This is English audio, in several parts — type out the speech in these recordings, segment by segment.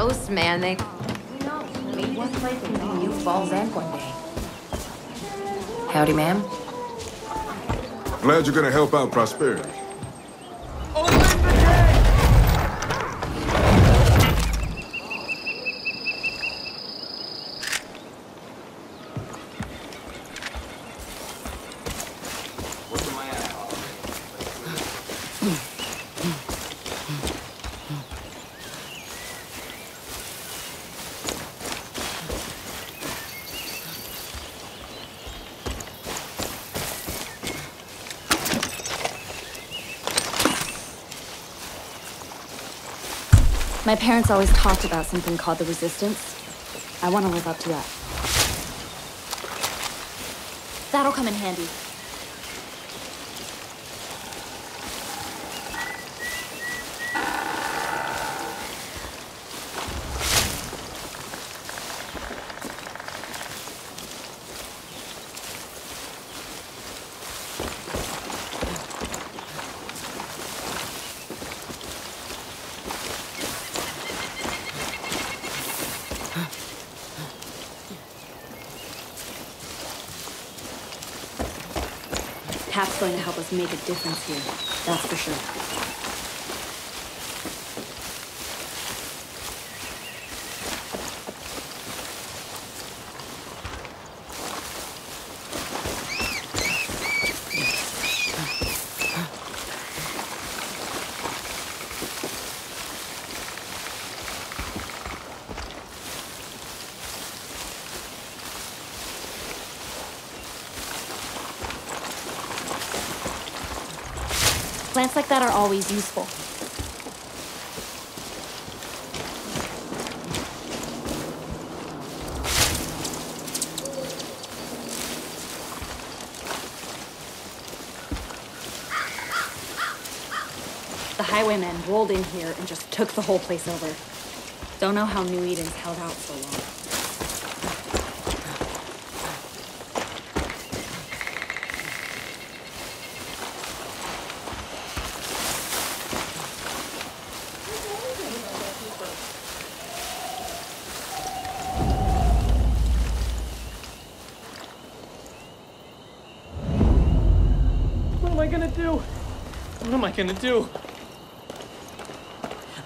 toast, man. They... You know, maybe one place between you falls in one day. Howdy, ma'am. Glad you're gonna help out Prosperity. Open the gate! What's in my My parents always talked about something called the Resistance. I want to live up to that. That'll come in handy. Pap's going to help us make a difference here, that's for sure. Plants like that are always useful. The highwaymen rolled in here and just took the whole place over. Don't know how New Eden's held out so long. Gonna do?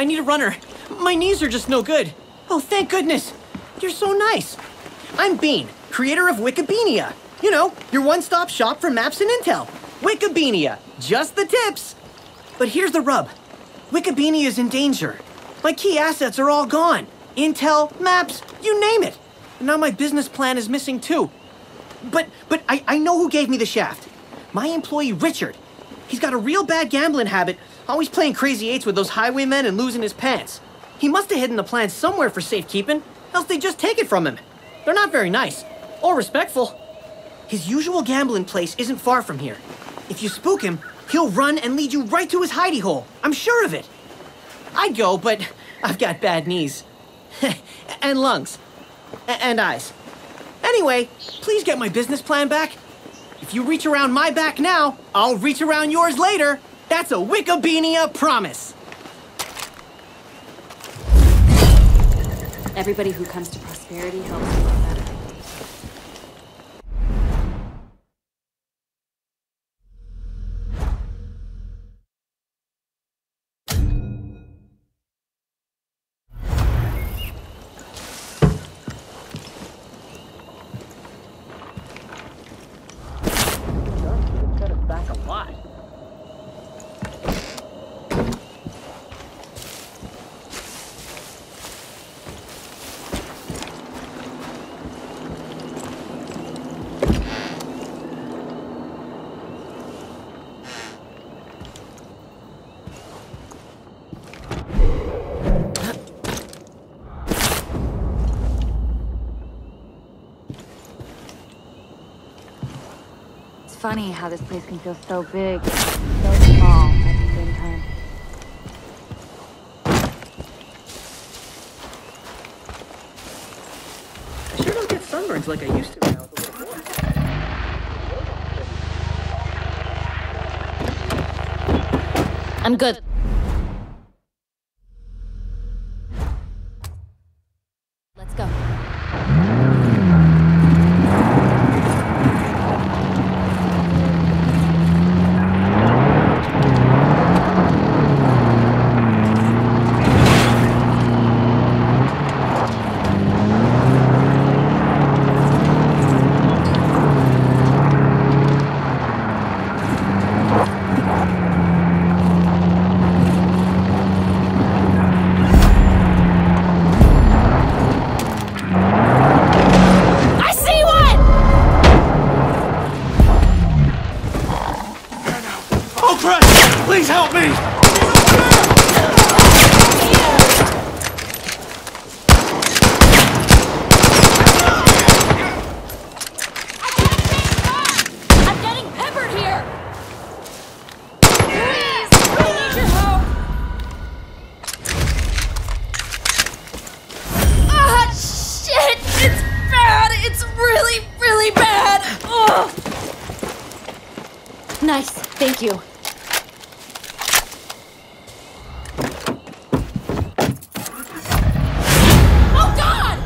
I need a runner. My knees are just no good. Oh, thank goodness. You're so nice. I'm Bean, creator of Wikibenia. You know, your one-stop shop for maps and intel. Wikibenia, just the tips. But here's the rub. Wikibenia is in danger. My key assets are all gone. Intel, maps, you name it. And now my business plan is missing too. But I know who gave me the shaft. My employee, Richard. He's got a real bad gambling habit, always playing crazy eights with those highwaymen and losing his pants. He must have hidden the plan somewhere for safekeeping, else they'd just take it from him. They're not very nice, or respectful. His usual gambling place isn't far from here. If you spook him, he'll run and lead you right to his hidey hole. I'm sure of it. I'd go, but I've got bad knees. And lungs. And eyes. Anyway, please get my business plan back. If you reach around my back now, I'll reach around yours later. That's a Wikibenia promise. Everybody who comes to Prosperity helps a lot better. It's funny how this place can feel so big, so small at the same time. I sure don't get sunburns like I used to now. I'm good. Please help me! Nice, thank you. Oh God!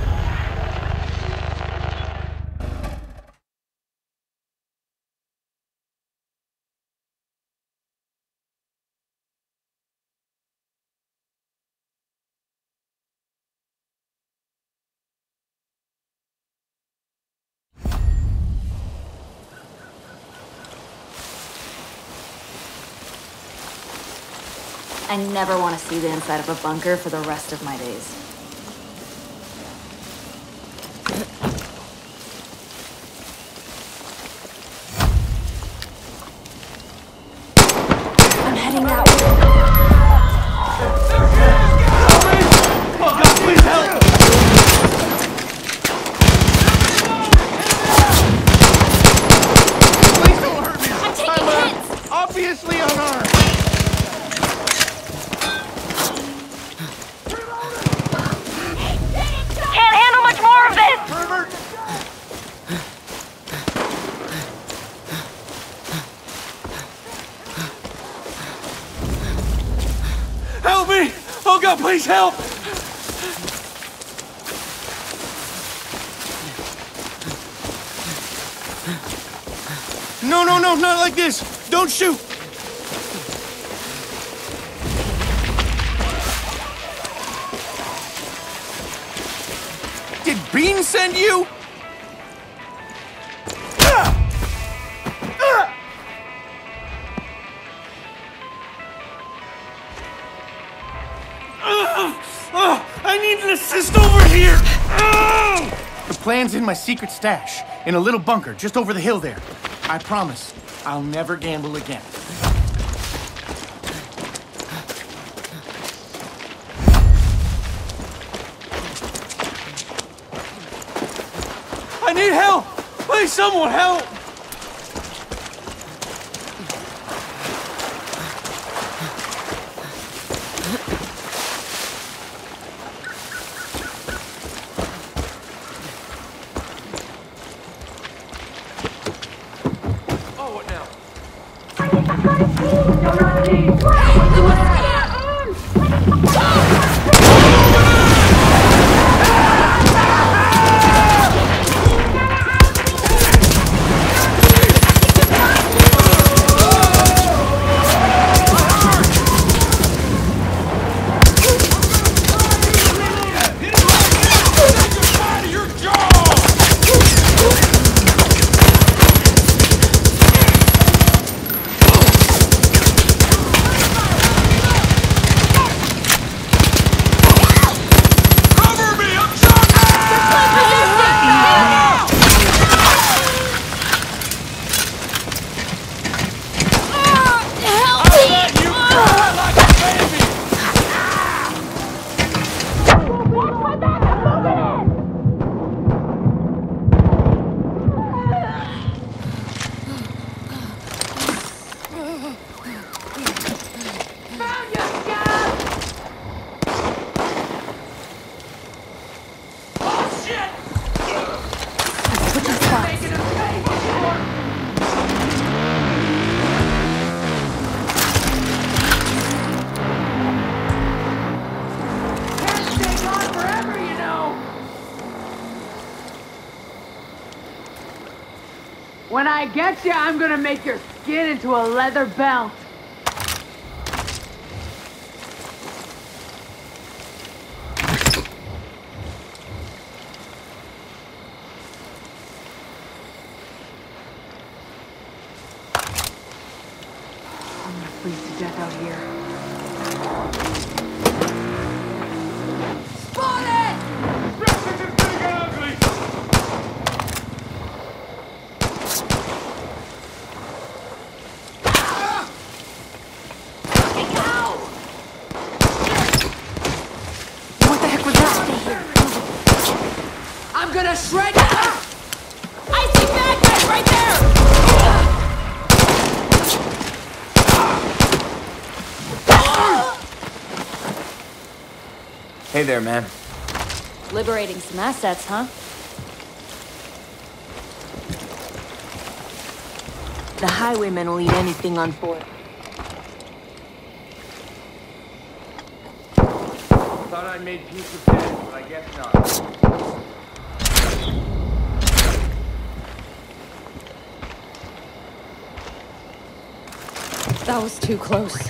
I never want to see the inside of a bunker for the rest of my days. I'm heading that way. Oh God, please help! Please don't hurt me! I'm taking hits! Obviously unarmed! Oh God, please help! No, no, no, not like this! Don't shoot! Did Bean send you? I need an assist over here! The plan's in my secret stash, in a little bunker just over the hill there. I promise, I'll never gamble again. I need help! Please, someone help! When I get you, I'm gonna make your skin into a leather belt. I'm gonna freeze to death out here. Spot it! Richard is big and ugly! to shred. I see bad guys right there! Hey there, man. Liberating some assets, huh? The highwaymen will eat anything on board. Thought I made peace with them, but I guess not. That was too close.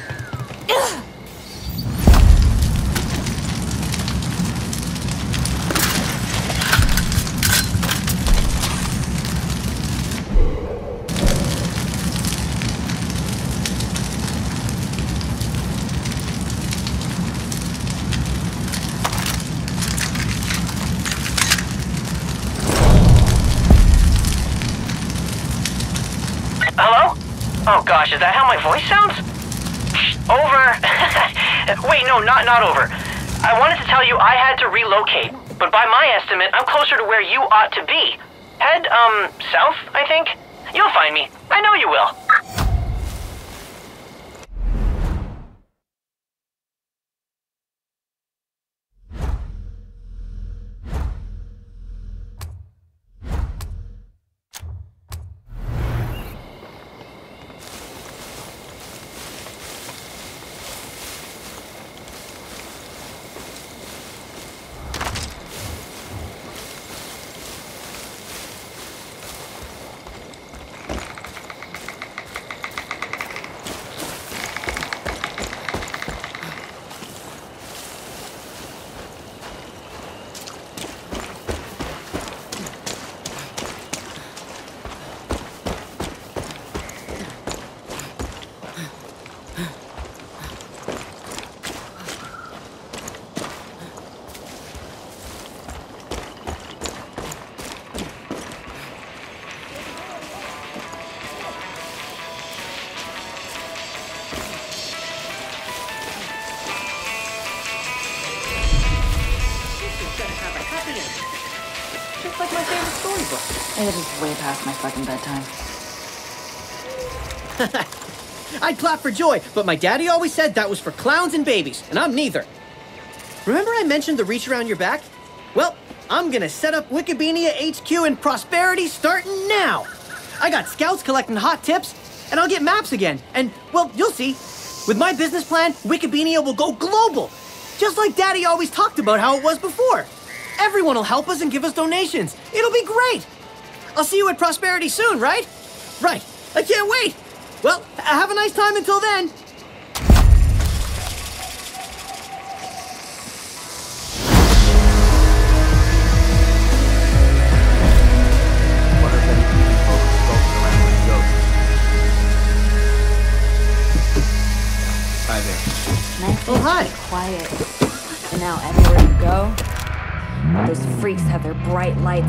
Is that how my voice sounds? Over. Wait, no, not over. I wanted to tell you I had to relocate, but by my estimate, I'm closer to where you ought to be. Head, south, I think. You'll find me. I know you will. It is way past my fucking bedtime. I'd clap for joy, but my daddy always said that was for clowns and babies, and I'm neither. Remember I mentioned the reach around your back? Well, I'm gonna set up Wikibenia HQ in Prosperity starting now. I got scouts collecting hot tips, and I'll get maps again, and, well, you'll see. With my business plan, Wikibenia will go global, just like Daddy always talked about how it was before. Everyone will help us and give us donations. It'll be great. I'll see you at Prosperity soon, right? Right. I can't wait. Well, have a nice time until then. Hi there. Nice. Oh, hi. Quiet. And now everywhere you go, those freaks have their bright lights.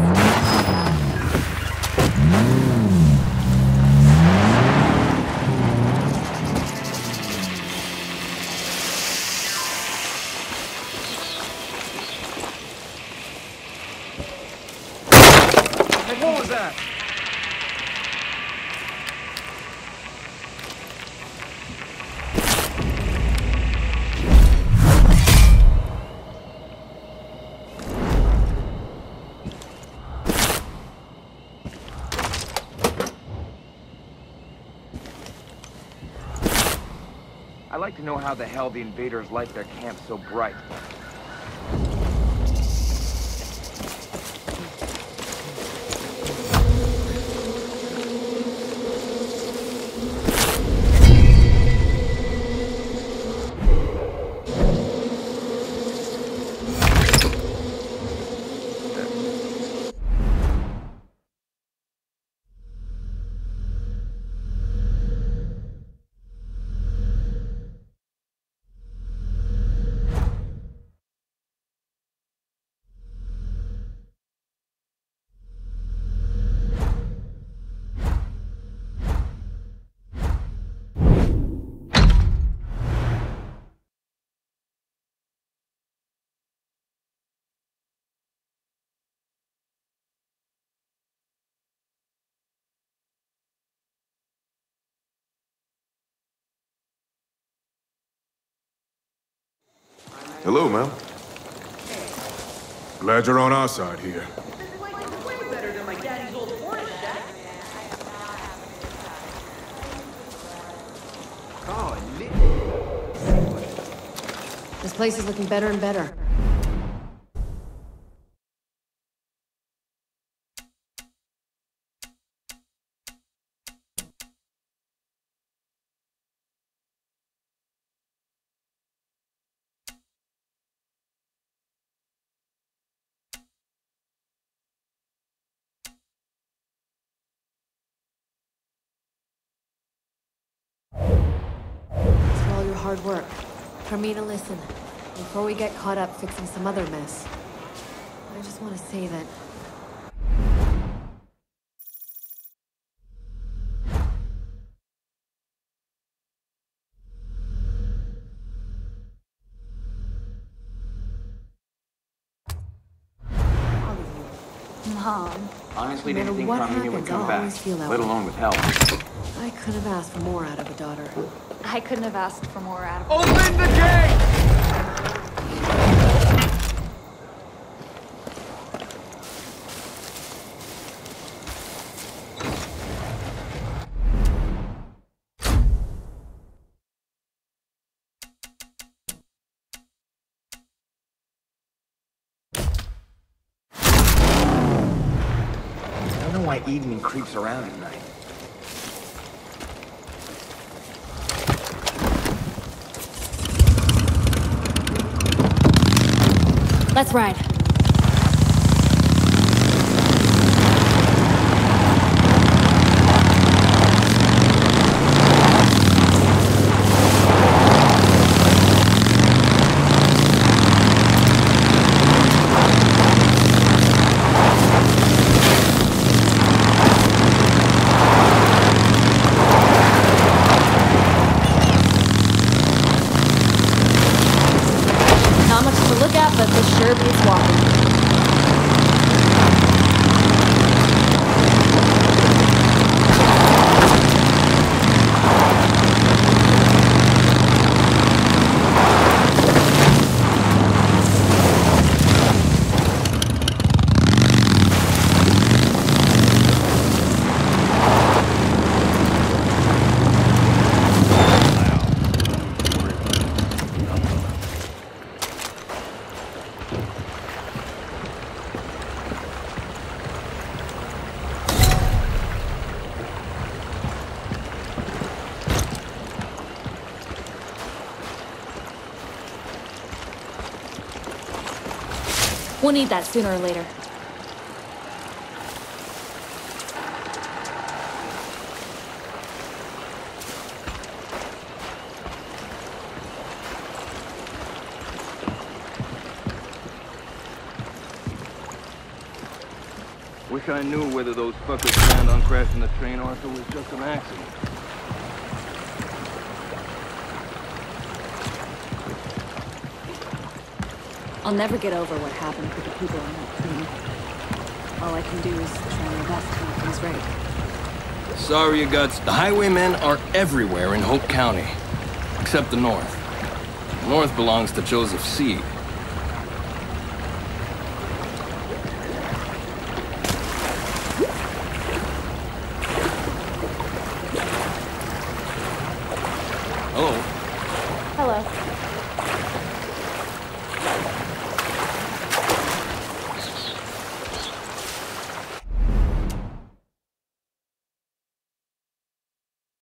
Hey, what was that? I'd like to know how the hell the invaders light their camp so bright. Hello, ma'am. Glad you're on our side here. This is way better than my daddy's old Hornet, Jack. Oh, this place is looking better and better. Hard work. For me to listen, before we get caught up fixing some other mess. I just want to say that... Mom. Honestly, no didn't think Carmina would come back, let alone with help. I couldn't have asked for more out of a daughter. I couldn't have asked for more out of her. Open the gate! I don't know why evening creeps around at night. Let's ride. We'll need that sooner or later. Wish I knew whether those fuckers planned on crashing the train or if it was just an accident. I'll never get over what happened to the people in that plane. All I can do is try my best to make things right. Sorry you guts. The highwaymen are everywhere in Hope County. Except the north. The north belongs to Joseph Seed. Hello. Hello.